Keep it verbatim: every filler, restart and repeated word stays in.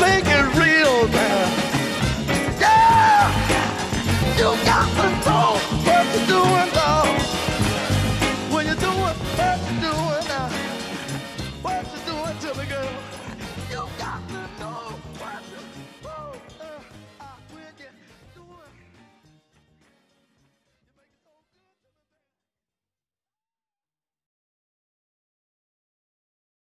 Make it.